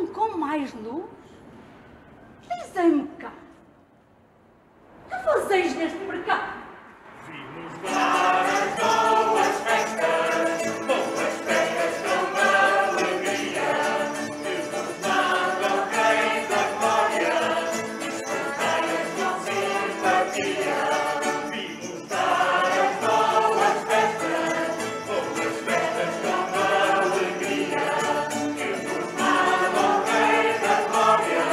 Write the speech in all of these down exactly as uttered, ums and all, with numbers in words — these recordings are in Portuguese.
um com mais luz? Dizem-me cá, que fazeis neste mercado? Vimos várias boas festas, boas festas com alegria, vimos nada ao rei da glória, espontáneas com simpatia. Vimos várias boas festas, boas festas com alegria, vimos nada ao rei da glória, espontáneas com simpatia.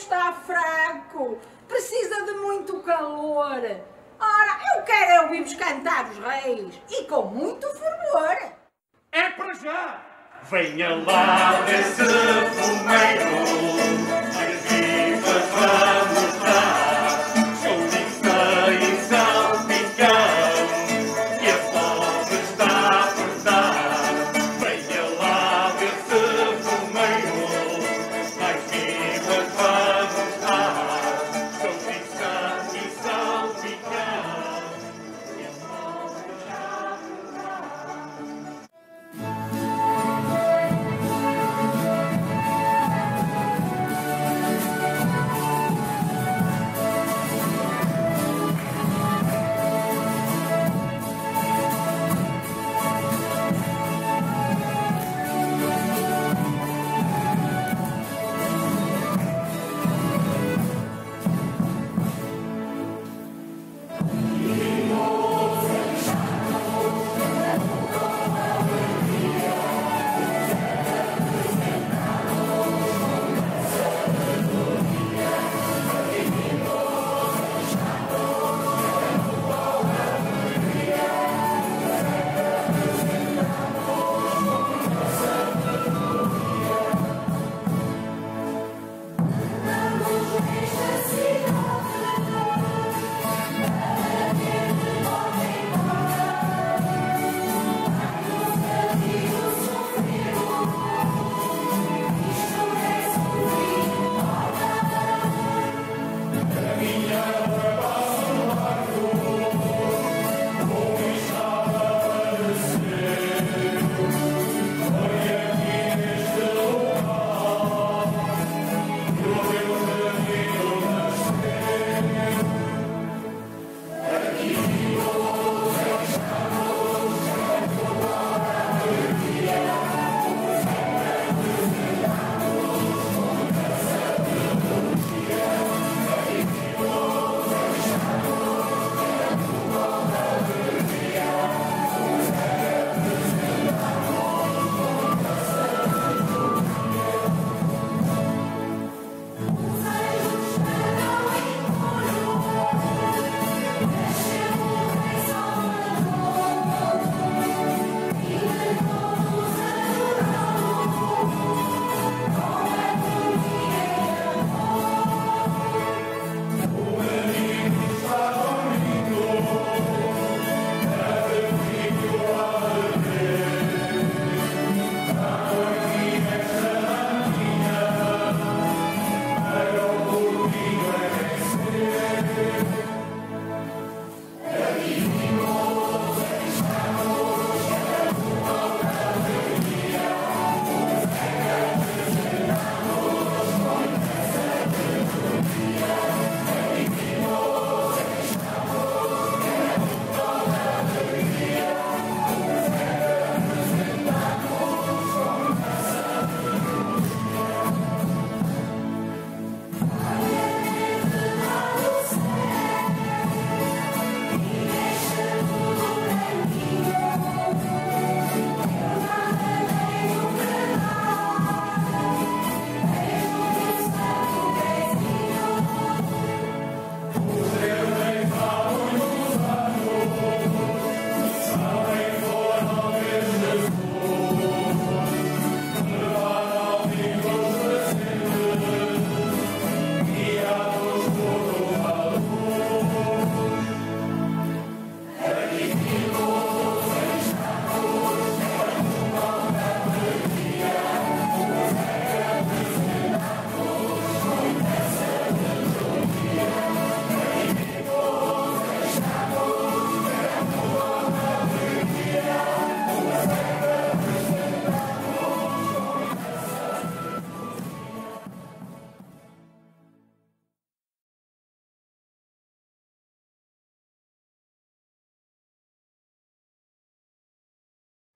Está está fraco, precisa de muito calor. Ora, eu quero é ouvir-vos cantar os reis, e com muito fervor. É para já! Venha lá desse fumeiro, as vivas vamos dar, chouriça e salpicão, que a fome está a apertar. Venha lá desse fumeiro, as vivas vamos dar, chouriça e salpicão, que a fome está a apertar.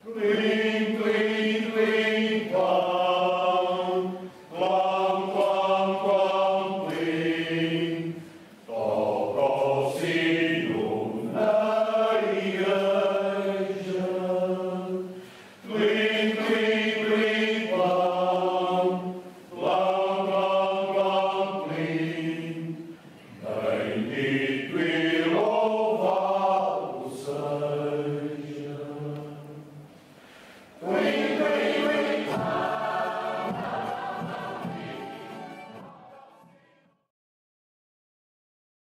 Please.